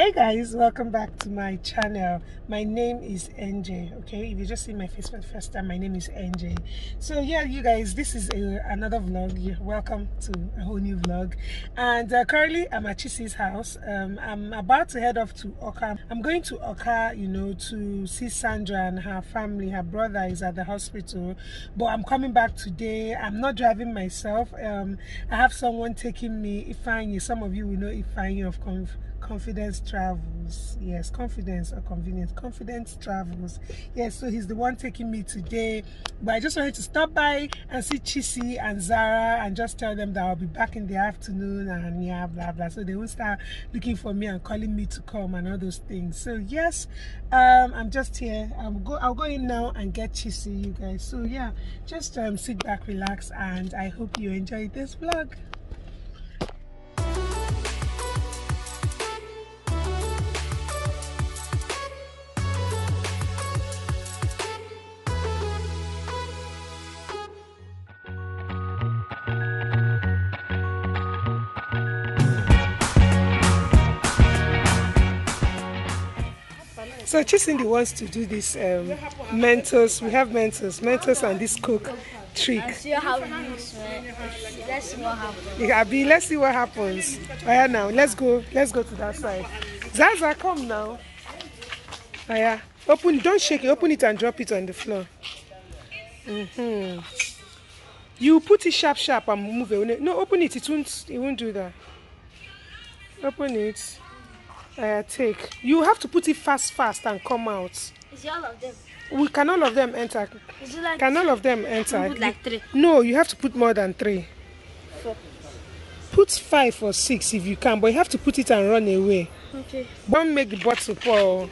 Hey guys, welcome back to my channel. My name is NJ. Okay, if you just see my face for the first time, my name is NJ. So yeah, you guys, this is another vlog. You're welcome to a whole new vlog. And currently I'm at Chizzy's house. I'm about to head off to Awka. I'm going to Awka, you know, to see Sandra and her family. Her brother is at the hospital, but I'm coming back today. I'm not driving myself. I have someone taking me, Ifeanyi. Some of you will know Ifeanyi of Confidence Travels. Yes, Confidence or Convenience. Confidence Travels. Yes, so he's the one taking me today. But I just wanted to stop by and see Chizzy and Zara and just tell them that I'll be back in the afternoon and yeah, blah blah. So they won't start looking for me and calling me to come and all those things. So yes, I'm just here. I'll go in now and get Chizzy, you guys. So yeah, just sit back, relax, and I hope you enjoyed this vlog. So Chisindi wants to do this Mentos. We have Mentos and this Coke trick. Let's see what happens. Abi, let's see what happens. Aya, now let's go to that side. Zaza, come now. Aya, open. Don't shake it. Open it and drop it on the floor. Mm-hmm. You put it sharp and move it. No, open it. It won't do that. Open it. Take. You have to put it fast and come out. Is it all of them? Can all of them enter? Is it like can all of them enter? Put like 3. No, you have to put more than 3. 4. Put 5 or 6 if you can, but you have to put it and run away. Okay. Don't make the bottle pour.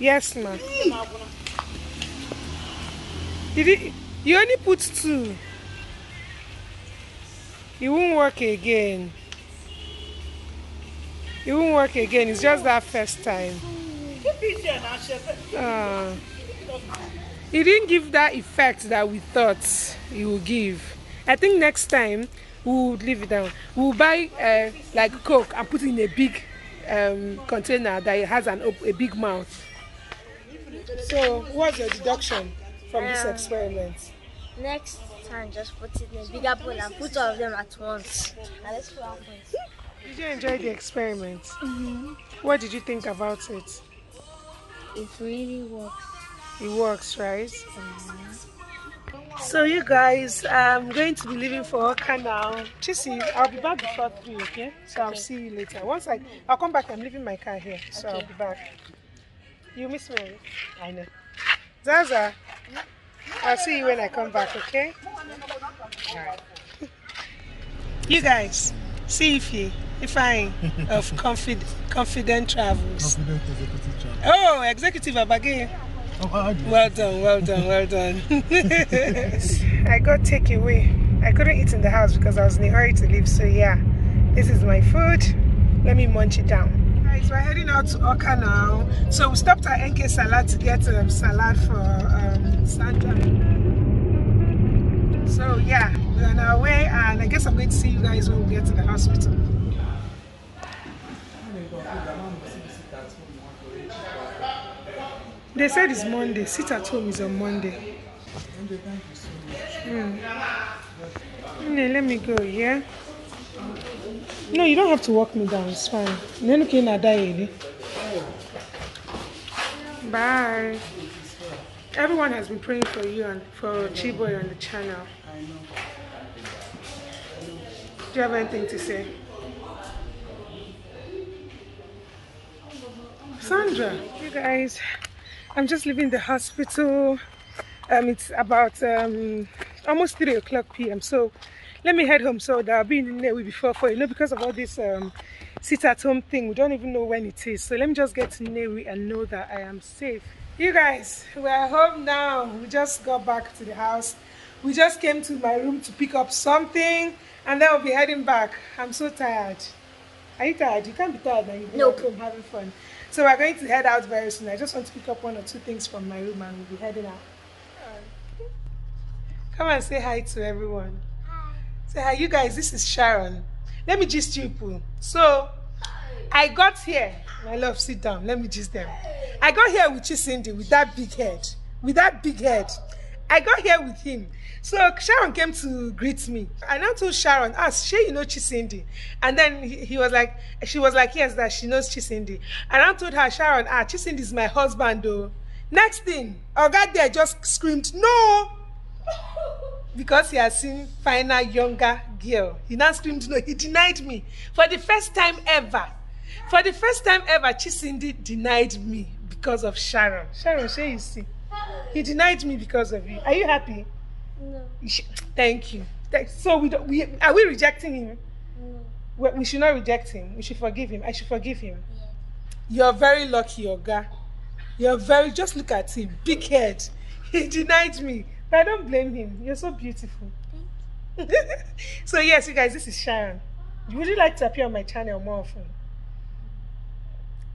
Yes, ma'am. Did it? You only put 2. It won't work again. It won't work again, it's just that first time. It didn't give that effect that we thought it would give. I think next time we would leave it down. We'll buy like Coke and put it in a big container that has a big mouth. So what's your deduction from this experiment? Next time just put it in a bigger bowl and put all of them at once. And let's put our points. Did you enjoy the experiment? Mm-hmm. What did you think about it? It really works. It works, right? Mm-hmm. So you guys, I'm going to be leaving for Awka now. Chizzy, I'll be back before 3, okay? So I'll see you later. Once I'll come back. I'm leaving my car here, so I'll be back. You miss me? I know. Zaza, I'll see you when I come back, okay? Alright. You guys, see Ifeanyi of Confident Travels. Confident Executive Travels. Oh, Executive Abage. Well done. I got takeaway. I couldn't eat in the house because I was in a hurry to leave. So yeah, this is my food. Let me munch it down. Guys, we're heading out to Awka now. So we stopped at NK Salad to get salad for Sandra. So yeah, we're on our way and I guess I'm going to see you guys when we get to the hospital. They said it's Monday. Sit at home is on Monday. Let me go here. Yeah? No, you don't have to walk me down. It's fine. Bye. Everyone has been praying for you and for Chiboy on the channel. I know. Do you have anything to say? Sandra, you guys, I'm just leaving the hospital. It's about almost 3:00 p.m. So let me head home so that I'll be in Nnewi before 4. You know, because of all this sit at home thing, we don't even know when it is. So let me just get to Nnewi and know that I am safe. You guys, we're home now. We just got back to the house. We just came to my room to pick up something and then we'll be heading back. I'm so tired. Are you tired? You can't be tired now. You're nope. Home having fun. So we're going to head out very soon. I just want to pick up 1 or 2 things from my room and we'll be heading out. Come and say hi to everyone. Hi. Say hi. You guys, this is Sharon. Let me gist you, Pooh. So, I got here, my love, sit down, let me gist them. I got here with Chisindi, with that big head. I got here with him. So Sharon came to greet me. I now told Sharon, ask, she you know Chisindi? And then he was like, she was like, yes, that she knows Chisindi. And I told her, Sharon, Chisindi is my husband though. Next thing, our guy there just screamed, no! Because he has seen finer, younger girl. He now screamed, no, he denied me. For the first time ever, Chisindi denied me because of Sharon. Sharon, say you see. He denied me because of you. Are you happy? No. Thank you. So are we rejecting him? No. We should not reject him. We should forgive him. I should forgive him. Yeah. You're very lucky, Oga. You're very, just look at him. Big head. He denied me. But I don't blame him. You're so beautiful. Thank you. So yes, you guys, this is Sharon. Would you like to appear on my channel more often?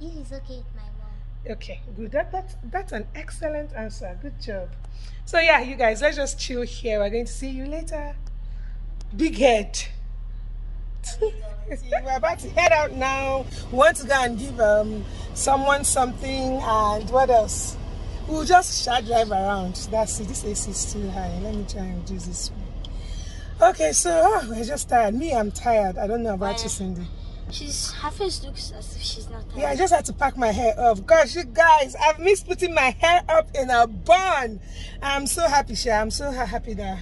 It is okay with my mom. Okay, good. That's an excellent answer. Good job. So yeah, you guys, let's just chill here. We're going to see you later. Big head. We're about to head out now. We want to go and give someone something, and what else? We'll just drive around. That's it. This AC is still high. Let me try and do this way. Okay, so we're just tired. Me, I'm tired. I don't know about you, Cindy. Her face looks as if she's not tired. Yeah, I just had to pack my hair up. Gosh, you guys, I've missed putting my hair up in a bun. I'm so happy, Sha. I'm so happy that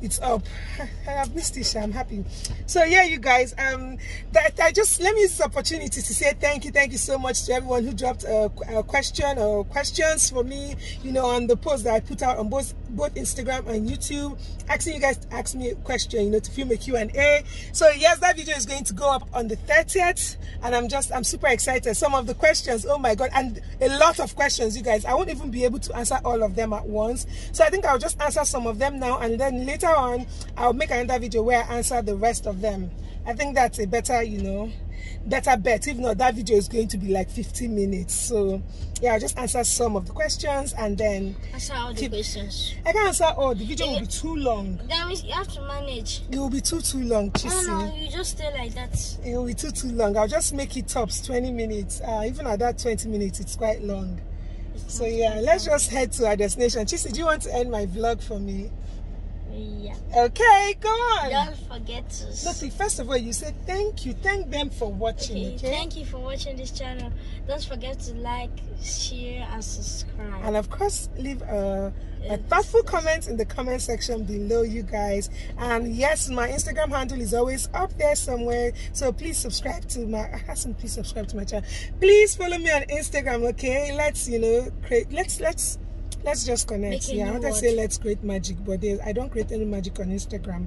it's up. I have missed it, Sha. I'm happy. So yeah, you guys, let me use this opportunity to say thank you so much to everyone who dropped a question or questions for me, you know, on the post that I put out on both Instagram and YouTube, asking you guys to ask me a question, you know, to film a Q&A. So yes, that video is going to go up on the 30th, and I'm super excited. Some of the questions, oh my god, and a lot of questions, you guys. I won't even be able to answer all of them at once, so I think I'll just answer some of them now, and then later on I'll make another video where I answer the rest of them. I think that's a better, you know, better bet. If not, that video is going to be like 15 minutes. So yeah, I'll just answer some of the questions and then answer all the questions. I can't answer all. The video will be too long. That means you have to manage. It will be too long, Chizzy. No, you just stay like that. It will be too long. I'll just make it tops 20 minutes. Even at that 20 minutes, it's quite long. So yeah, let's just head to our destination. Chizzy, do you want to end my vlog for me? Yeah. Okay, go on. Don't forget to. No, see, first of all, you say thank you. Thank them for watching. Okay? Thank you for watching this channel. Don't forget to like, share, and subscribe. And of course, leave a thoughtful comment in the comment section below, you guys. And yes, my Instagram handle is always up there somewhere. So please subscribe to my. Please subscribe to my channel. Please follow me on Instagram. Okay, let's create. Let's just connect. Yeah, I want to say let's create magic, but I don't create any magic on Instagram.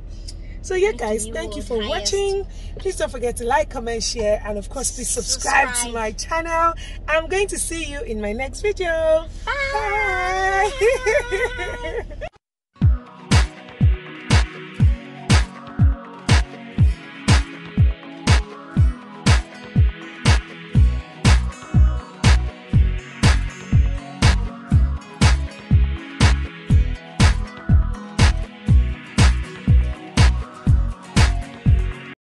So yeah, guys, thank you for watching. Please don't forget to like, comment, share, and of course, please subscribe to my channel. I'm going to see you in my next video. Bye.